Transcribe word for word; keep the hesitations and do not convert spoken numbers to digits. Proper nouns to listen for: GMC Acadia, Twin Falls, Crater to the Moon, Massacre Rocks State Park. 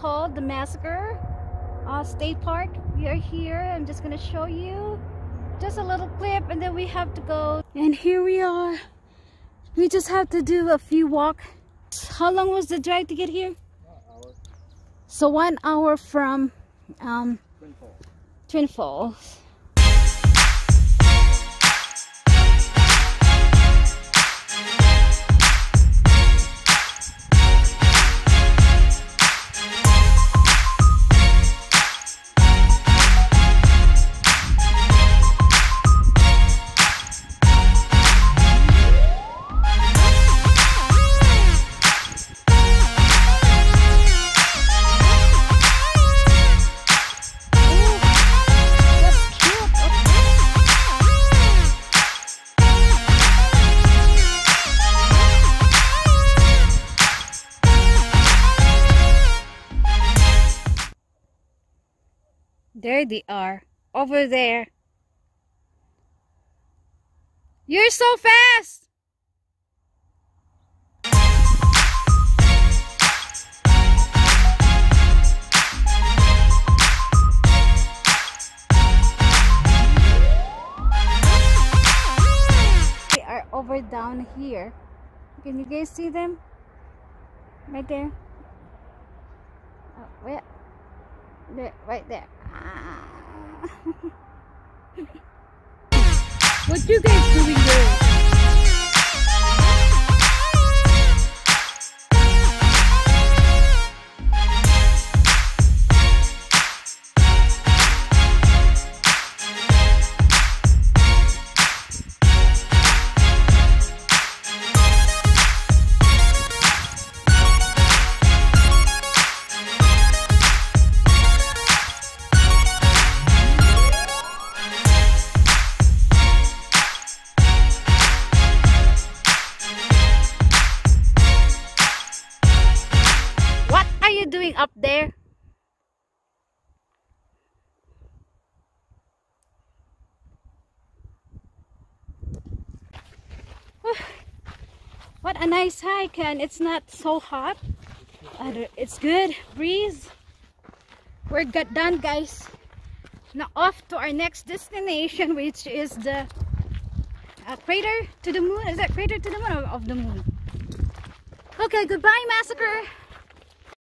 called the Massacre uh, State Park. We are here. I'm just going to show you just a little clip and then we have to go. And here we are. We just have to do a few walks. How long was the drive to get here? One hour. So one hour from um, Twin Falls. Twin Falls. There they are, over there. You're so fast! They are over down here. Can you guys see them? Right there. Oh, where? There, right there. Ah. What you guys doing there? Doing up there? Oh, what a nice hike, and it's not so hot. It's good breeze. We're got done, guys. Now off to our next destination, which is the uh, Crater to the Moon. Is that Crater to the Moon or of the Moon? Okay, goodbye, Massacre.